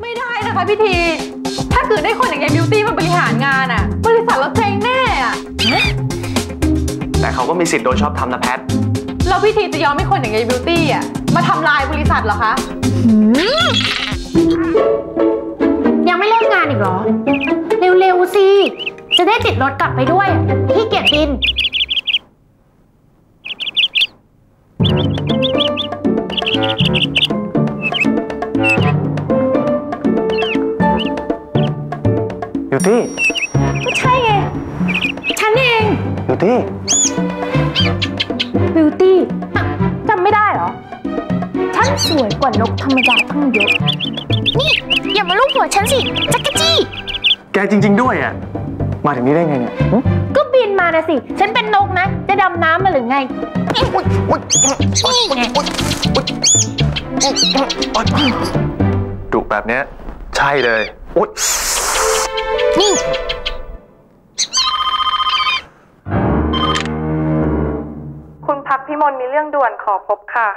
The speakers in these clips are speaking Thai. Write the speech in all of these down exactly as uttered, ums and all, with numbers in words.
ไม่ได้นะคะพี่ทีถ้าเกิดได้คนอย่างไอ้บิวตี้มาบริหารงานอ่ะบริษัทเราเจ๊งแน่อ่ะแต่เขาก็มีสิทธิ์โดนชอบทำนะแพทแล้วพี่ทีจะยอมให้คนอย่างไอ้บิวตี้อ่ะมาทำลายบริษัทเหรอคะยังไม่เลิกงานอีกเหรอเร็วๆสิจะได้ติดรถกลับไปด้วยขี้เกียจบินบิวตี้ก็ใช่ไงฉันเองบิวตี้บิวตี้จำไม่ได้เหรอฉันสวยกว่านกธรรมดาทั้งเยอะนี่อย่ามาลูบหัวฉันสิจั๊กจี้แกจริงๆด้วยอ่ะมาถึงนี้ได้ไงเนี่ยก็บินมานะสิฉันเป็นนกนะจะดำน้ำมาหรือไงดุแบบเนี้ยใช่เลยนี่คุณพักพิมลมีเรื่องด่วนขอพบค่ะ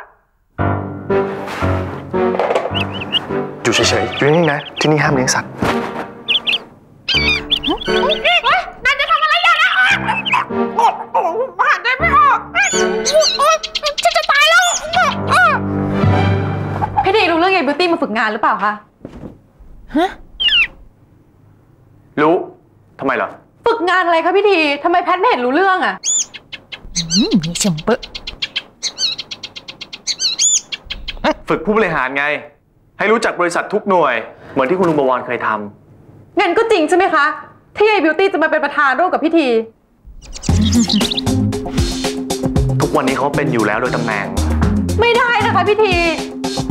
อยู่เฉยๆอยู่นี่นะที่นี่ห้ามเลี้ยงสัตว์นายจะทำอะไรอย่างนั้นหันได้ไม่ออกฉันจะตายแล้วพี่ดีรู้เรื่องไอ้บิวตี้มาฝึกงานหรือเปล่าคะฮะรู้ทำไมเหรอฝึกงานอะไรคะพี่ดีทำไมแพทไม่เห็นรู้เรื่องอ่ะนี่เฉมเปะฝึกผู้บริหารไงให้รู้จักบริษัททุกหน่วยเหมือนที่คุณลุงบวรเคยทำงั้นก็จริงใช่ไหมคะที่ไอ้บิวตี้จะมาเป็นประธานร่วมกับพี่ทีทุกวันนี้เขาเป็นอยู่แล้วโดยตำแหน่งไม่ได้นะคะพี่ที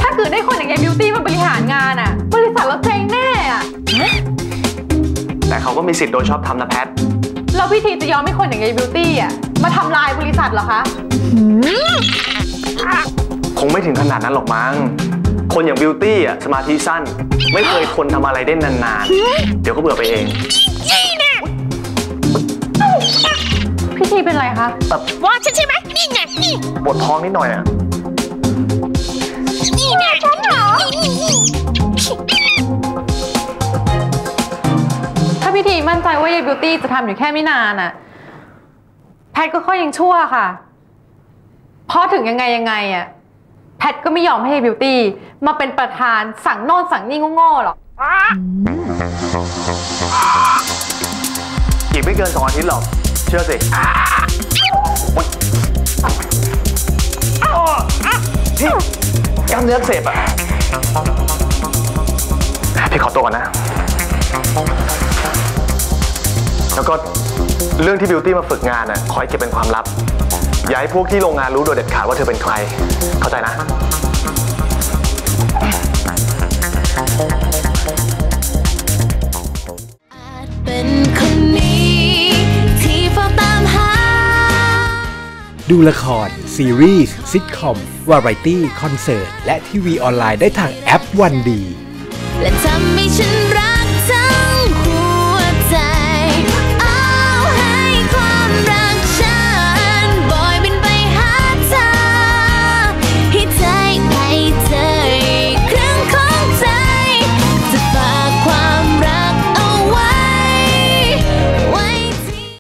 ถ้าเกิดได้คนอย่างไอ้บิวตี้มาบริหารงานอ่ะบริษัทเราเจ๊งแน่อ่ะแต่เขาก็มีสิทธิ์โดนชอบทำนะแพทแล้วพี่ทีจะยอมให้คนอย่างไอ้บิวตี้อ่ะมาทำลายบริษัทเหรอคะคงไม่ถึงขนาดนั้นหรอกมั้งคนอย่างบิวตี้อ่ะสมาธิสั้นไม่เคยทนทำอะไรได้นานๆเดี๋ยวก็เบื่อไปเองพี่ทีเป็นไรคะแบบว่าฉันใช่ไหมนี่ไงนี่ปวดท้องนิดหน่อยอ่ะนี่ไงฉันเหรอถ้าพี่ทีมั่นใจว่ายายบิวตี้จะทำอยู่แค่ไม่นานอ่ะแพทก็ค่อยยังชั่วค่ะพอถึงยังไงยังไงอ่ะแพทก็ไม่ยอมให้บิวตี้มาเป็นประธานสั่งโน่นสั่งนี่โง่ๆหรอกอีกไม่เกินสองอาทิตย์หรอกเชื่อสิกล้ามเนื้ออักเสบอ่ะพี่ขอตัวก่อนนะแล้วก็เรื่องที่บิวตี้มาฝึกงานอ่ะขอให้เก็บเป็นความลับอย่าให้พวกที่โรงงานรู้โดยเด็ดขาดว่าเธอเป็นใครเข้าใจนะดูละครซีรีส์ซิทคอมวาไรตี้คอนเสิร์ตและทีวีออนไลน์ได้ทางแอปวันดี